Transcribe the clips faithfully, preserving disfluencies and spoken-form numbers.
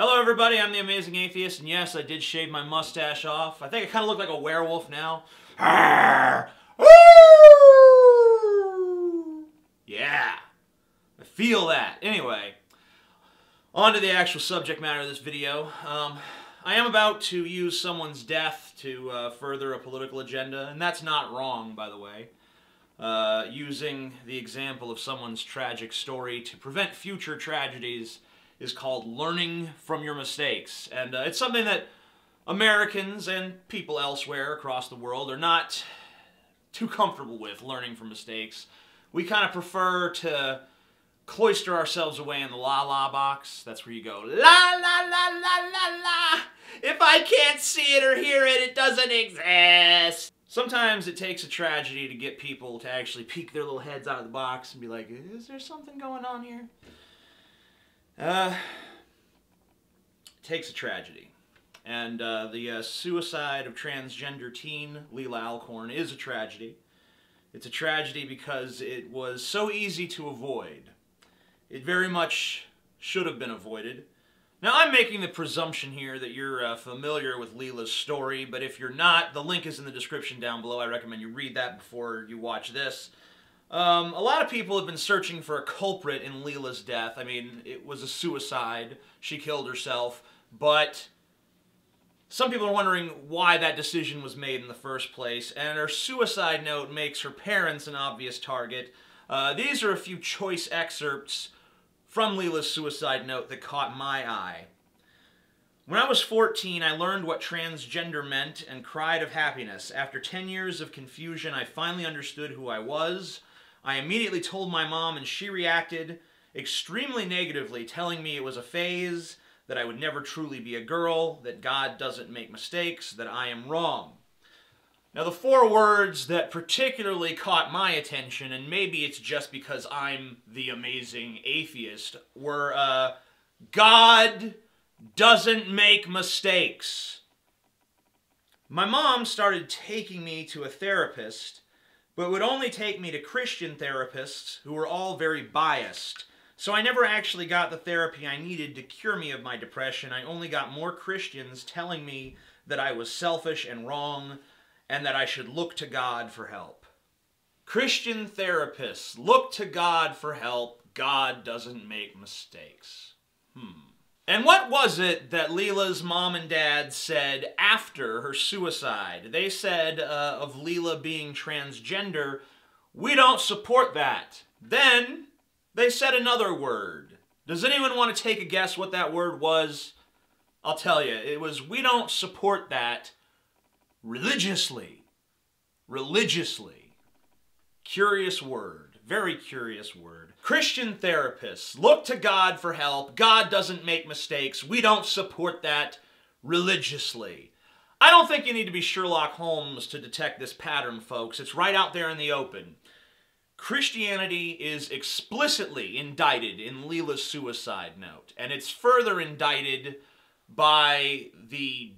Hello everybody, I'm the Amazing Atheist, and yes, I did shave my mustache off. I think I kind of look like a werewolf now. Yeah, I feel that. Anyway, on to the actual subject matter of this video. Um, I am about to use someone's death to uh, further a political agenda, and that's not wrong, by the way. Uh, using the example of someone's tragic story to prevent future tragedies is called learning from your mistakes. And uh, it's something that Americans and people elsewhere across the world are not too comfortable with, learning from mistakes. We kind of prefer to cloister ourselves away in the la-la box. That's where you go, la-la-la-la-la-la. If I can't see it or hear it, it doesn't exist. Sometimes it takes a tragedy to get people to actually peek their little heads out of the box and be like, is there something going on here? Uh, it takes a tragedy, and uh, the uh, suicide of transgender teen Leelah Alcorn is a tragedy. It's a tragedy because it was so easy to avoid. It very much should have been avoided. Now, I'm making the presumption here that you're uh, familiar with Leelah's story, but if you're not, the link is in the description down below. I recommend you read that before you watch this. Um, a lot of people have been searching for a culprit in Leelah's death. I mean, it was a suicide. She killed herself. But some people are wondering why that decision was made in the first place. And her suicide note makes her parents an obvious target. Uh, these are a few choice excerpts from Leelah's suicide note that caught my eye. When I was fourteen, I learned what transgender meant and cried of happiness. After ten years of confusion, I finally understood who I was. I immediately told my mom, and she reacted extremely negatively, telling me it was a phase, that I would never truly be a girl, that God doesn't make mistakes, that I am wrong. Now, the four words that particularly caught my attention, and maybe it's just because I'm the Amazing Atheist, were uh, God doesn't make mistakes. My mom started taking me to a therapist, but would only take me to Christian therapists who were all very biased. So I never actually got the therapy I needed to cure me of my depression. I only got more Christians telling me that I was selfish and wrong and that I should look to God for help. Christian therapists, look to God for help. God doesn't make mistakes. Hmm. And what was it that Leelah's mom and dad said after her suicide? They said uh, of Leelah being transgender, we don't support that. Then they said another word. Does anyone want to take a guess what that word was? I'll tell you. It was, we don't support that religiously. Religiously. Curious word. Very curious word. Christian therapists, look to God for help. God doesn't make mistakes. We don't support that religiously. I don't think you need to be Sherlock Holmes to detect this pattern, folks. It's right out there in the open. Christianity is explicitly indicted in Leelah's suicide note, and it's further indicted by the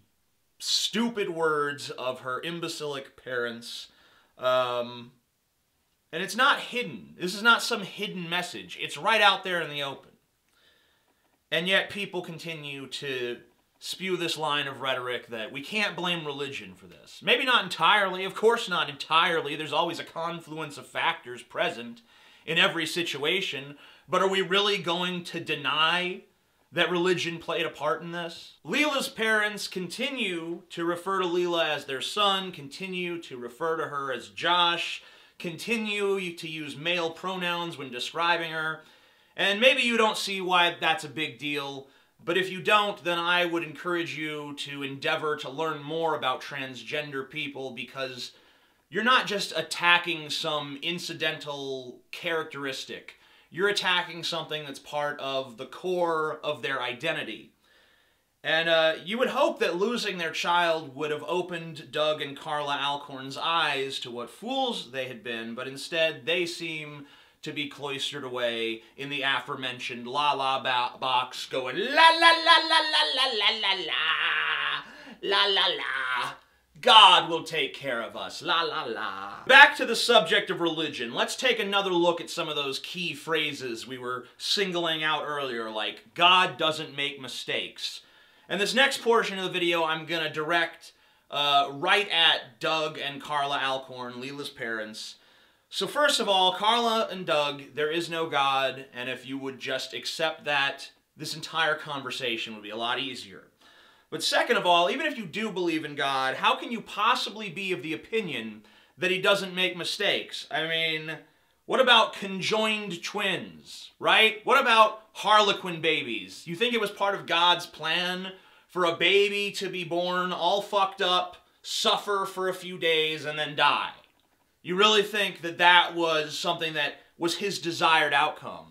stupid words of her imbecilic parents. Um... And it's not hidden. This is not some hidden message. It's right out there in the open. And yet people continue to spew this line of rhetoric that we can't blame religion for this. Maybe not entirely. Of course not entirely. There's always a confluence of factors present in every situation. But are we really going to deny that religion played a part in this? Leelah's parents continue to refer to Leelah as their son, continue to refer to her as Josh, continue to use male pronouns when describing her, and maybe you don't see why that's a big deal, but if you don't, then I would encourage you to endeavor to learn more about transgender people, because you're not just attacking some incidental characteristic. You're attacking something that's part of the core of their identity. And uh, you would hope that losing their child would have opened Doug and Carla Alcorn's eyes to what fools they had been, but instead they seem to be cloistered away in the aforementioned la-la box going la-la-la-la-la-la-la-la-la, la-la-la. God will take care of us. La la la. Back to the subject of religion. Let's take another look at some of those key phrases we were singling out earlier, like God doesn't make mistakes. And this next portion of the video I'm going to direct uh, right at Doug and Carla Alcorn, Leelah's parents. So first of all, Carla and Doug, there is no God, and if you would just accept that, this entire conversation would be a lot easier. But second of all, even if you do believe in God, how can you possibly be of the opinion that he doesn't make mistakes? I mean, what about conjoined twins, right? What about Harlequin babies? You think it was part of God's plan for a baby to be born all fucked up, suffer for a few days, and then die? You really think that that was something that was his desired outcome?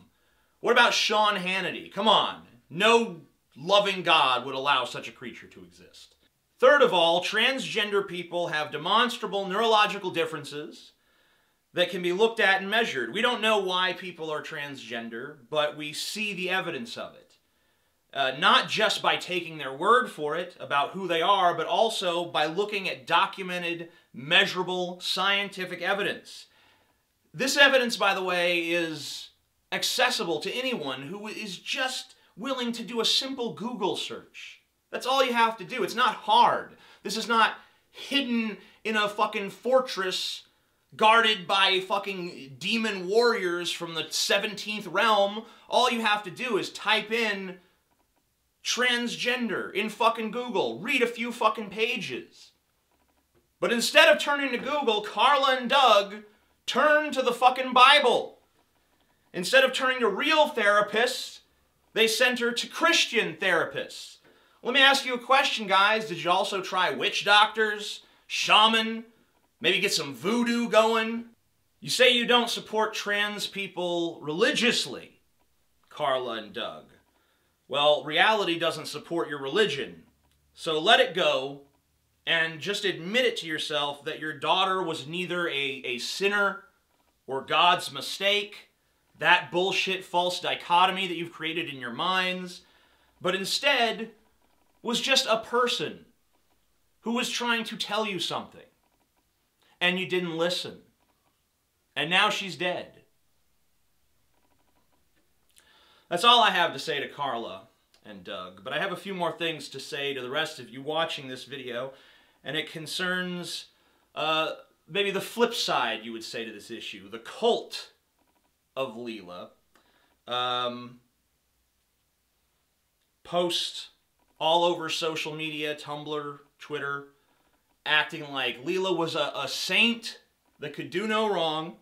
What about Sean Hannity? Come on. No loving God would allow such a creature to exist. Third of all, transgender people have demonstrable neurological differences that can be looked at and measured. We don't know why people are transgender, but we see the evidence of it. Uh, not just by taking their word for it about who they are, but also by looking at documented, measurable, scientific evidence. This evidence, by the way, is accessible to anyone who is just willing to do a simple Google search. That's all you have to do. It's not hard. This is not hidden in a fucking fortress guarded by fucking demon warriors from the seventeenth realm. All you have to do is type in transgender in fucking Google. Read a few fucking pages. But instead of turning to Google, Carla and Doug turn to the fucking Bible. Instead of turning to real therapists, they center to Christian therapists. Let me ask you a question, guys. Did you also try witch doctors, shaman, maybe get some voodoo going? You say you don't support trans people religiously, Carla and Doug. Well, reality doesn't support your religion. So let it go and just admit it to yourself that your daughter was neither a, a sinner or God's mistake, that bullshit false dichotomy that you've created in your minds, but instead was just a person who was trying to tell you something, and you didn't listen, and now she's dead. That's all I have to say to Carla and Doug, but I have a few more things to say to the rest of you watching this video, and it concerns uh, maybe the flip side, you would say, to this issue, the cult of Leelah. Um, post all over social media, Tumblr, Twitter, acting like Leelah was a, a saint that could do no wrong.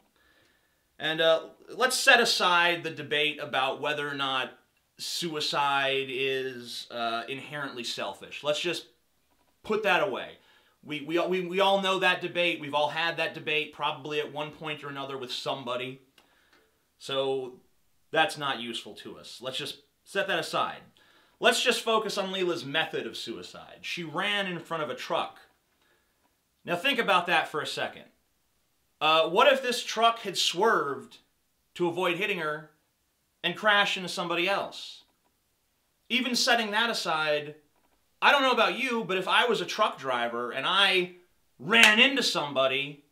And uh, let's set aside the debate about whether or not suicide is uh, inherently selfish. Let's just put that away. We, we, we, we all know that debate. We've all had that debate probably at one point or another with somebody. So that's not useful to us. Let's just set that aside. Let's just focus on Leelah's method of suicide. She ran in front of a truck. Now think about that for a second. Uh, what if this truck had swerved to avoid hitting her and crashed into somebody else? Even setting that aside, I don't know about you, but if I was a truck driver and I ran into somebody,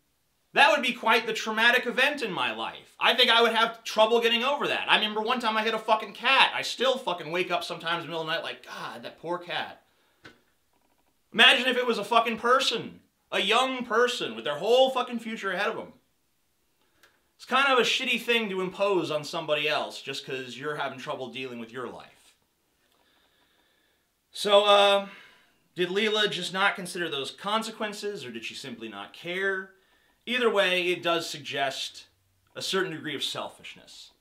that would be quite the traumatic event in my life. I think I would have trouble getting over that. I remember one time I hit a fucking cat. I still fucking wake up sometimes in the middle of the night like, God, that poor cat. Imagine if it was a fucking person. A young person with their whole fucking future ahead of them. It's kind of a shitty thing to impose on somebody else just because you're having trouble dealing with your life. So, uh, did Leelah just not consider those consequences, or did she simply not care? Either way, it does suggest a certain degree of selfishness.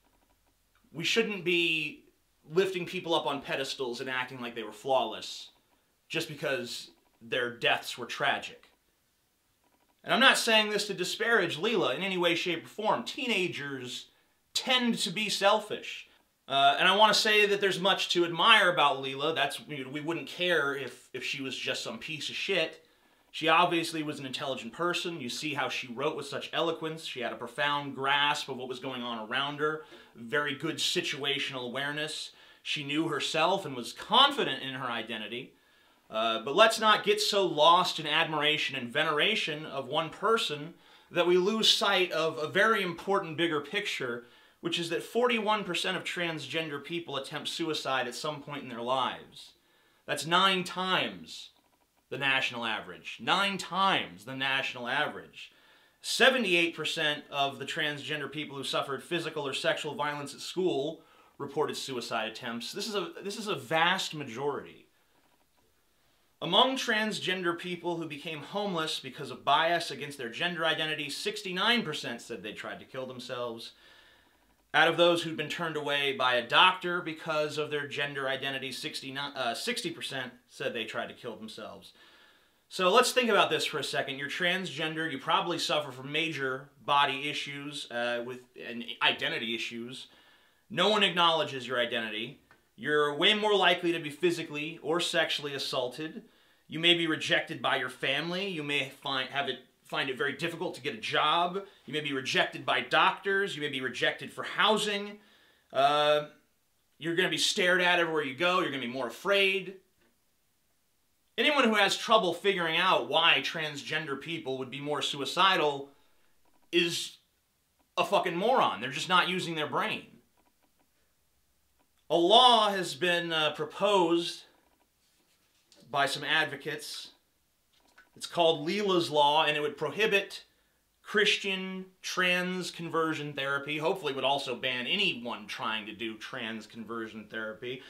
We shouldn't be lifting people up on pedestals and acting like they were flawless just because their deaths were tragic. And I'm not saying this to disparage Leelah in any way, shape, or form. Teenagers tend to be selfish. Uh, and I want to say that there's much to admire about Leelah. That's, we, we wouldn't care if, if she was just some piece of shit. She obviously was an intelligent person. You see how she wrote with such eloquence. She had a profound grasp of what was going on around her. Very good situational awareness. She knew herself and was confident in her identity. Uh, but let's not get so lost in admiration and veneration of one person that we lose sight of a very important bigger picture, which is that forty-one percent of transgender people attempt suicide at some point in their lives. That's nine times the national average. Nine times the national average. seventy-eight percent of the transgender people who suffered physical or sexual violence at school reported suicide attempts. This is a, this is a vast majority. Among transgender people who became homeless because of bias against their gender identity, sixty-nine percent said they tried to kill themselves. Out of those who'd been turned away by a doctor because of their gender identity, sixty-nine, uh, sixty percent said they tried to kill themselves. So let's think about this for a second. You're transgender, you probably suffer from major body issues uh, with and identity issues. No one acknowledges your identity. You're way more likely to be physically or sexually assaulted. You may be rejected by your family. You may find, have it, find it very difficult to get a job. You may be rejected by doctors. You may be rejected for housing. Uh, you're going to be stared at everywhere you go. You're going to be more afraid. Anyone who has trouble figuring out why transgender people would be more suicidal is a fucking moron. They're just not using their brain. A law has been uh, proposed by some advocates. It's called Leelah's Law, and it would prohibit Christian trans conversion therapy. Hopefully it would also ban anyone trying to do trans conversion therapy.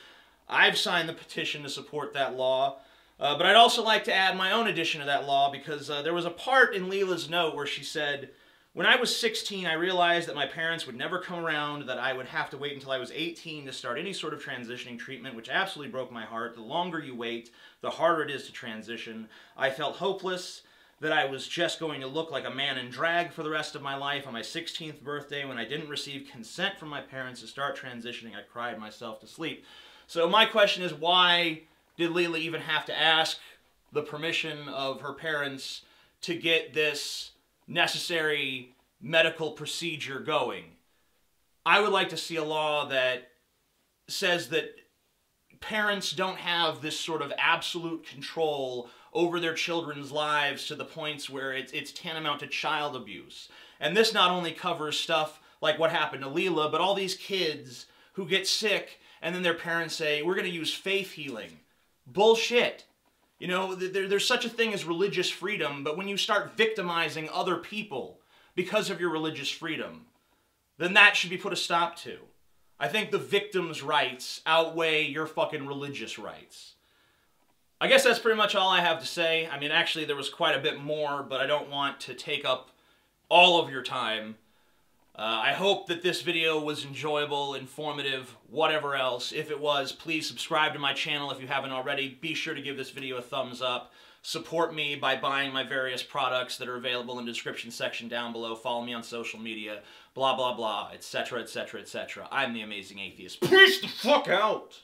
I've signed the petition to support that law. Uh, but I'd also like to add my own addition to that law, because uh, there was a part in Leelah's note where she said, "When I was sixteen, I realized that my parents would never come around, that I would have to wait until I was eighteen to start any sort of transitioning treatment, which absolutely broke my heart. The longer you wait, the harder it is to transition. I felt hopeless, that I was just going to look like a man in drag for the rest of my life. On my sixteenth birthday, when I didn't receive consent from my parents to start transitioning, I cried myself to sleep." So my question is, why did Leelah even have to ask the permission of her parents to get this necessary medical procedure going? I would like to see a law that says that parents don't have this sort of absolute control over their children's lives to the points where it's, it's tantamount to child abuse. And this not only covers stuff like what happened to Leelah, but all these kids who get sick and then their parents say, "We're going to use faith healing." Bullshit. You know, there, there's such a thing as religious freedom, but when you start victimizing other people because of your religious freedom, then that should be put a stop to. I think the victim's rights outweigh your fucking religious rights. I guess that's pretty much all I have to say. I mean, actually, there was quite a bit more, but I don't want to take up all of your time. Uh, I hope that this video was enjoyable, informative, whatever else. If it was, please subscribe to my channel if you haven't already. Be sure to give this video a thumbs up. Support me by buying my various products that are available in the description section down below. Follow me on social media, blah, blah, blah, et cetera, et cetera, et cetera. I'm the Amazing Atheist. Peace the fuck out!